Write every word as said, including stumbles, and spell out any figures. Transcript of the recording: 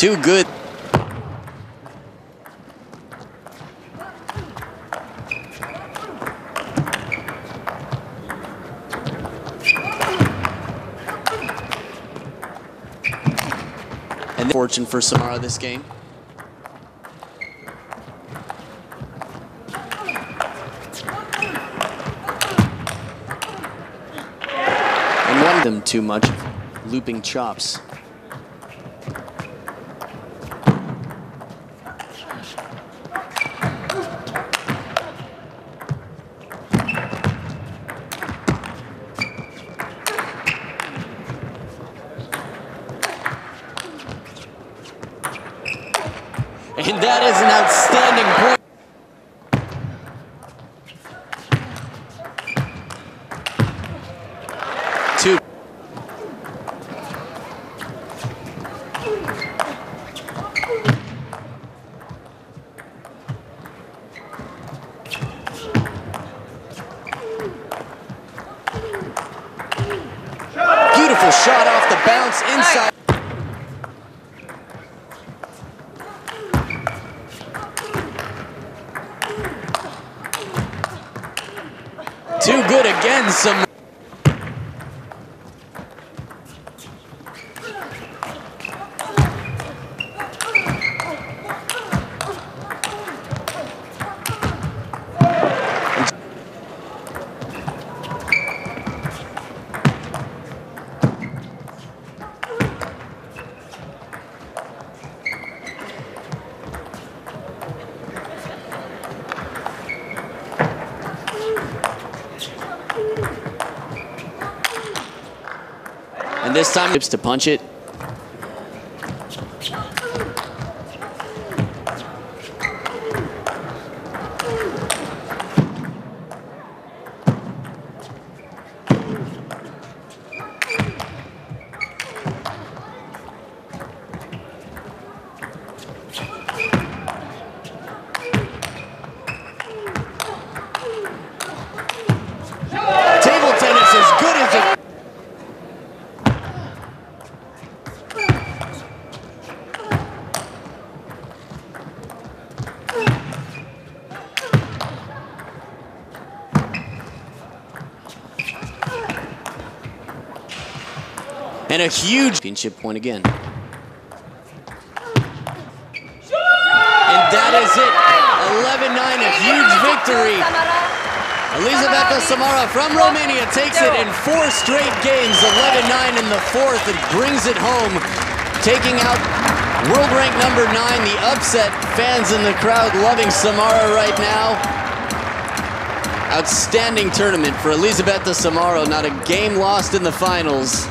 too good. And fortune for Samara this game. And one of them too much, looping chops. And that is an outstanding play. Two. Beautiful shot off the bounce inside. Too good again, some. And this time, tips to punch it. And a huge championship point again. And that is it. eleven nine, a huge victory. Elizabeta Samara from Romania takes it in four straight games, eleven nine in the fourth, and brings it home, taking out world rank number nine, the upset. Fans in the crowd loving Samara right now. Outstanding tournament for Elizabeta Samara, not a game lost in the finals.